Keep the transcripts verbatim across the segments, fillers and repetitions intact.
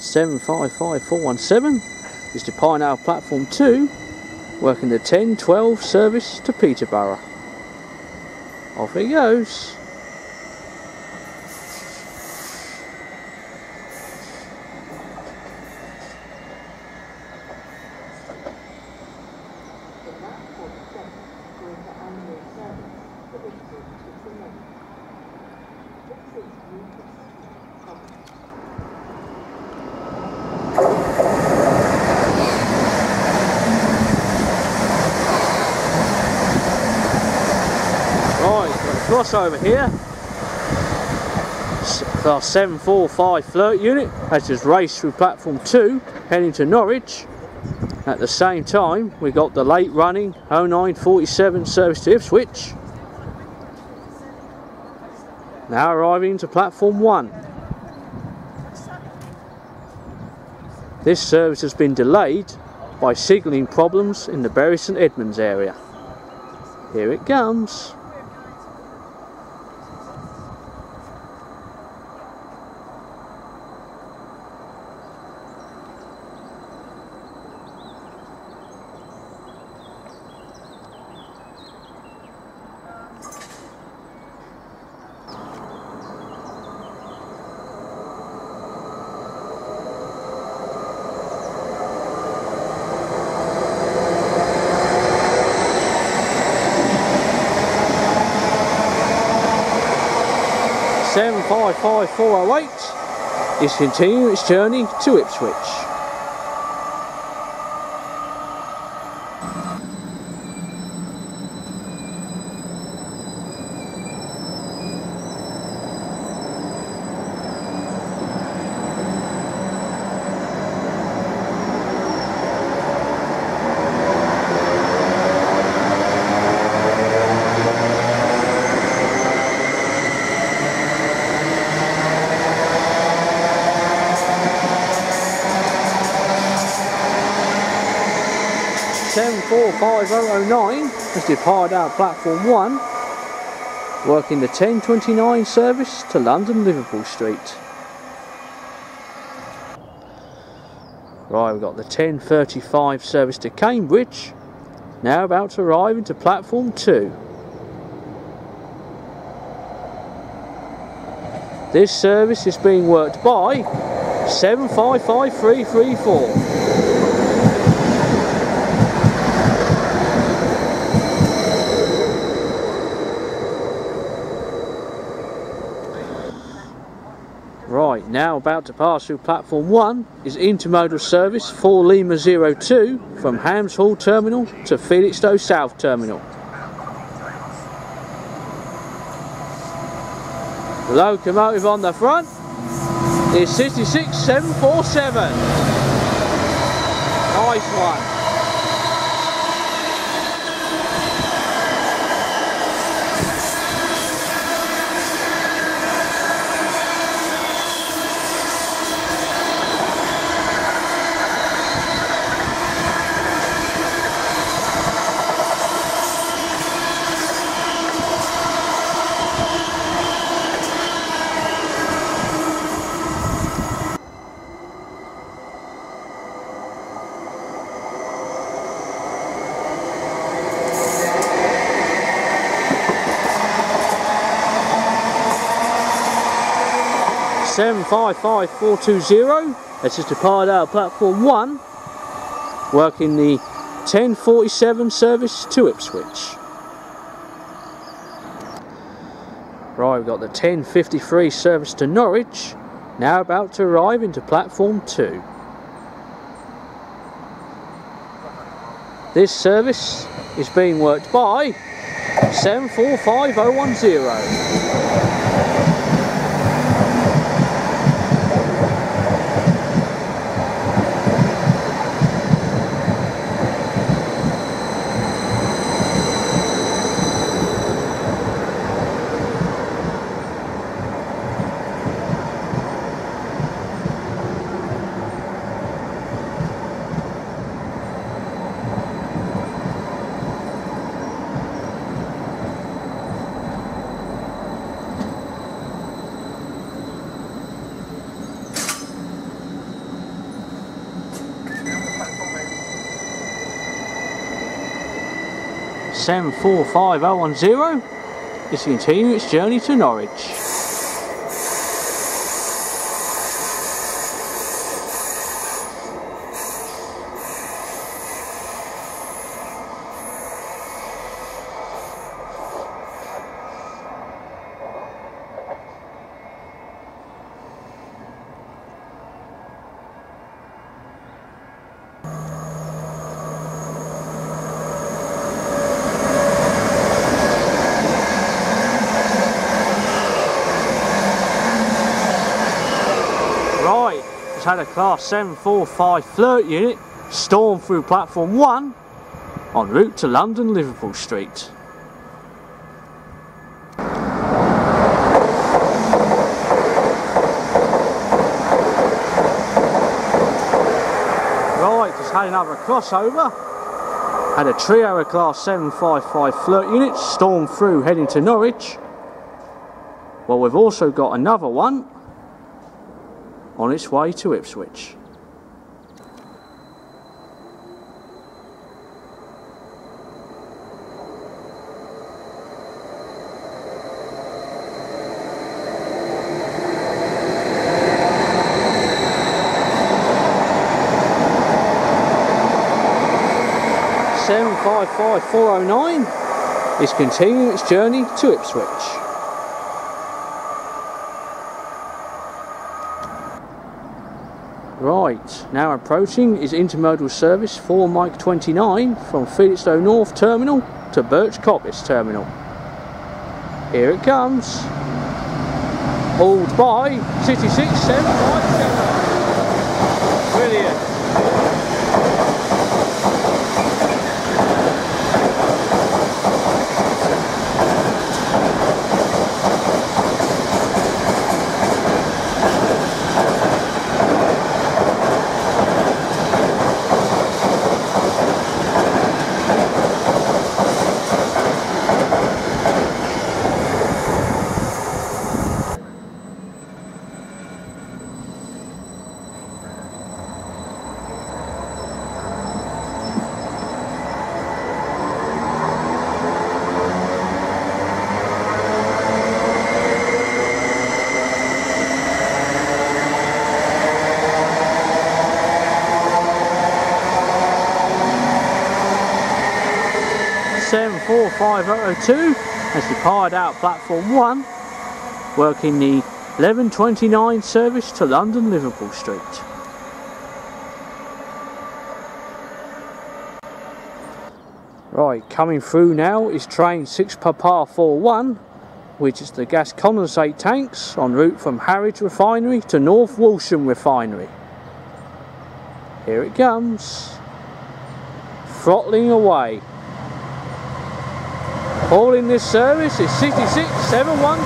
seven five five four one seven is departing out of platform two, working the ten twelve service to Peterborough. Off it goes. Over here, Class seven four five FLIRT unit has just raced through platform two heading to Norwich. At the same time we got the late running oh nine forty-seven service to Ipswich, now arriving to platform one. This service has been delayed by signalling problems in the Bury St Edmunds area. Here it comes. seven five five four oh eight is continuing its journey to Ipswich. seven four five oh oh nine has departed out platform one, working the ten twenty-nine service to London Liverpool Street. Right, we've got the ten thirty-five service to Cambridge, now about to arrive into platform two. This service is being worked by seven five five three three four. Now about to pass through platform one is intermodal service four Lima zero two from Hams Hall Terminal to Felixstowe South Terminal. The locomotive on the front is sixty-six seven forty-seven. Nice one. seven five five four two zero has just departed out of platform one, working the ten forty-seven service to Ipswich. Right, we've got the ten fifty-three service to Norwich, now about to arrive into platform two. This service is being worked by seven four five oh one oh. seven four five oh one zero is to continue its journey to Norwich. Had a Class seven forty-five FLIRT unit storm through platform one en route to London Liverpool Street. Right, just had another crossover. Had a trio of Class seven fifty-five FLIRT units storm through heading to Norwich. Well, we've also got another one on its way to Ipswich. seven five five four oh nine is continuing its journey to Ipswich. Right, now approaching is intermodal service for Mike twenty-nine from Felixstowe North Terminal to Birch Coppice Terminal. Here it comes, hauled by sixty-six seven fifty-seven. Brilliant. seven four five oh two has departed out platform one, working the eleven twenty-nine service to London Liverpool Street. Right, coming through now is train six P A R forty-one, which is the gas condensate tanks en route from Harwich Refinery to North Walsham Refinery. Here it comes, throttling away. All in this service is sixty-six seven twelve.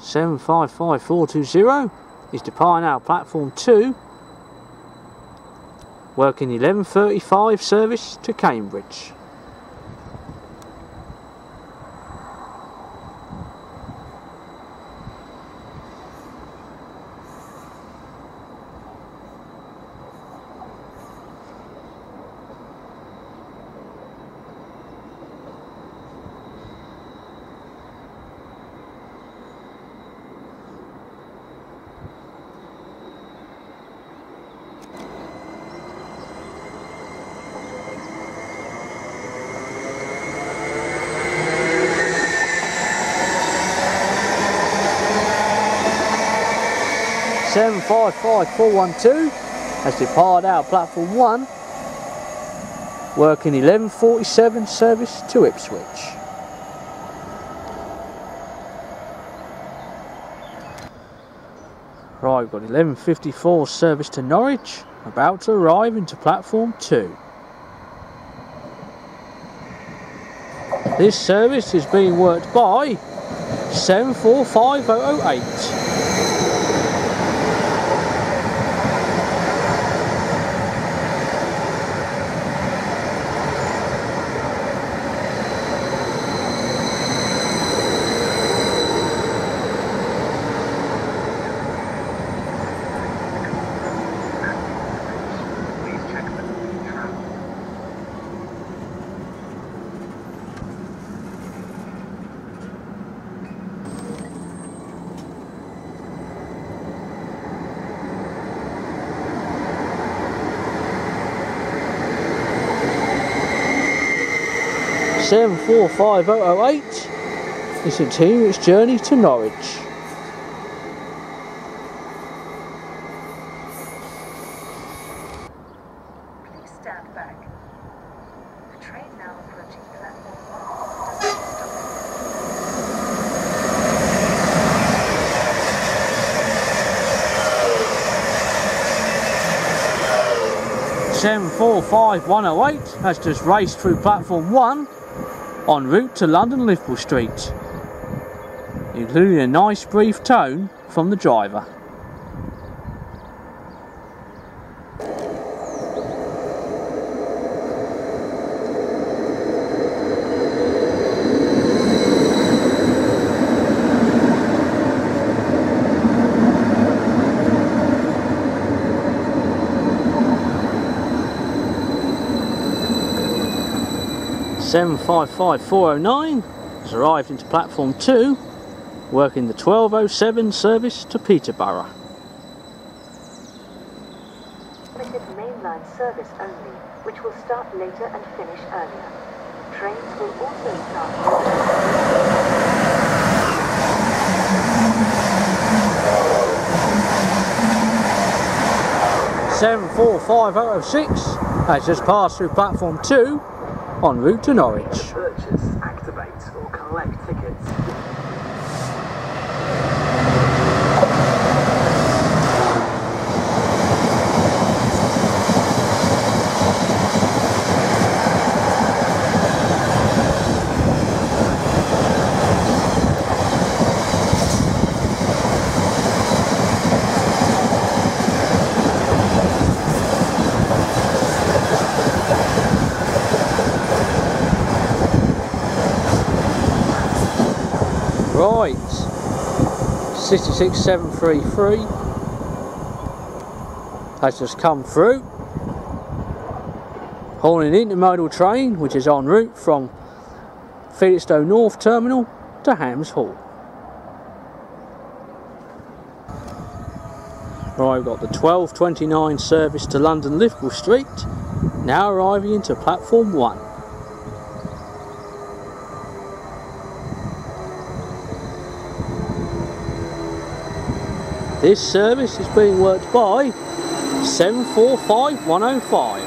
seven five five four two zero is departing our platform two, working eleven thirty-five service to Cambridge. seven five five four one two has departed out platform one, working eleven forty-seven service to Ipswich. Right, we've got eleven fifty-four service to Norwich, about to arrive into platform two. This service is being worked by seven four five oh oh eight. seven four five oh oh eight is continuing its journey to Norwich. seven four five one oh eight has just raced through platform one en route to London Liverpool Street, including a nice brief tone from the driver. seven five five four oh nine has arrived into platform two, working the twelve oh seven service to Peterborough. Limited mainline service only, which will start later and finish earlier. Trains will also start. seven four five oh six has just passed through platform two. En route to Norwich. Purchase, activate, or collect tickets. Right, six six seven three three has just come through, hauling an intermodal train which is en route from Felixstowe North Terminal to Hams Hall. Right, we've got the twelve twenty-nine service to London Liverpool Street, now arriving into platform one. This service is being worked by seven four five one oh five.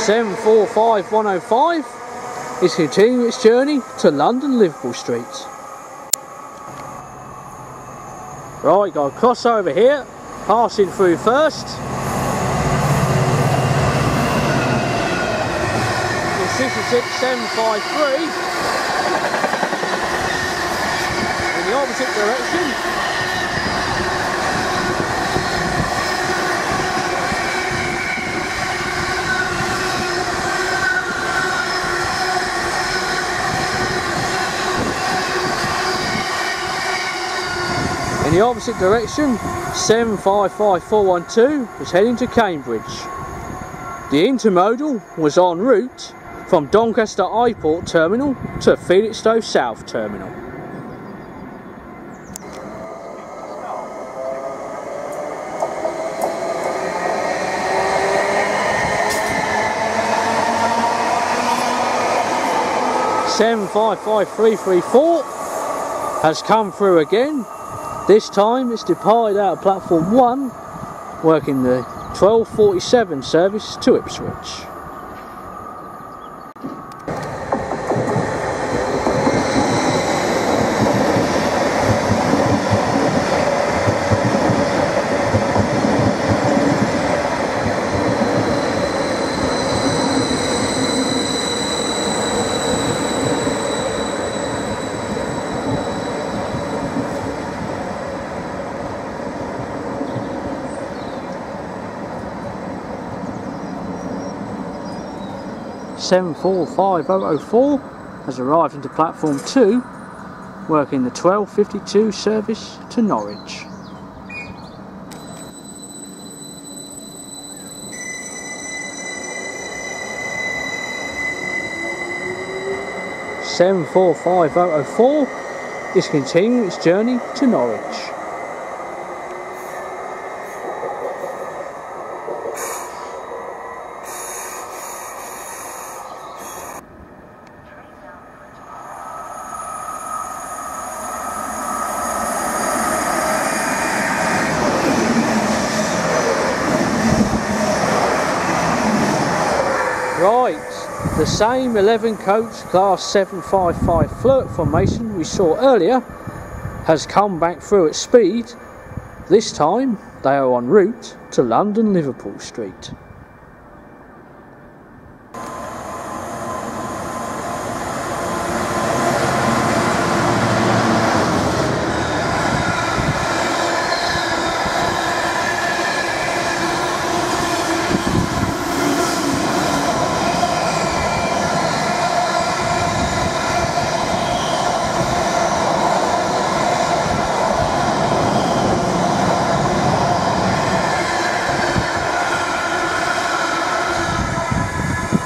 seven four five one oh five is continuing its journey to London Liverpool Street. Right, got a crossover here, passing through first. It's six six seven five three in the opposite direction. In the opposite direction, seven five five four one two was heading to Cambridge. The intermodal was en route from Doncaster Iport Terminal to Felixstowe South Terminal. seven five five three three four has come through again. This time it's departed out of platform one, working the twelve forty-seven service to Ipswich. seven four five oh oh four has arrived into platform two, working the twelve fifty-two service to Norwich. seven four five oh oh four is continuing its journey to Norwich. The same eleven coach Class seven five five FLIRT formation we saw earlier has come back through at speed. This time they are en route to London Liverpool Street.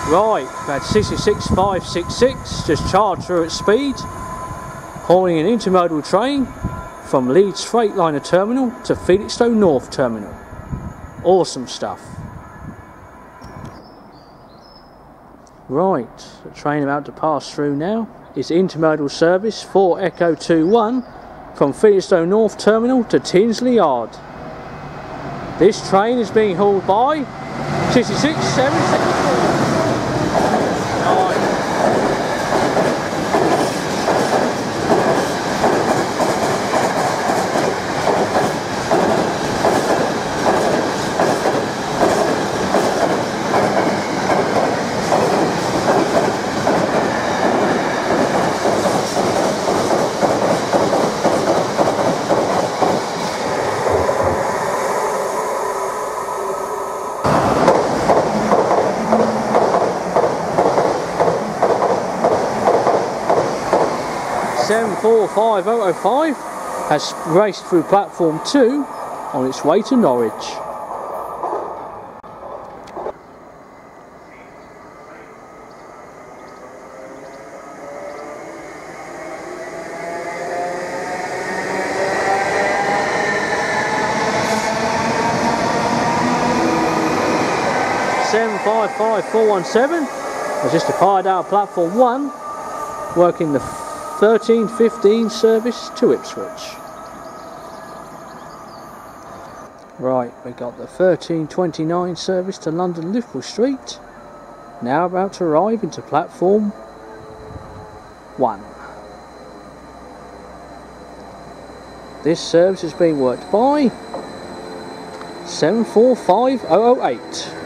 Right, we've had sixty-six five sixty-six just charged through at speed, hauling an intermodal train from Leeds Freightliner Terminal to Felixstowe North Terminal. Awesome stuff. Right, the train about to pass through now is intermodal service four Echo two one from Felixstowe North Terminal to Tinsley Yard. This train is being hauled by sixty-six seven seventy-four. seven four five oh oh five has raced through platform two on its way to Norwich. seven five five four one seven has just departed out of platform one, working the thirteen fifteen service to Ipswich. Right, we got the thirteen twenty-nine service to London Liverpool Street, now about to arrive into platform one. This service is being worked by seven four five oh oh eight.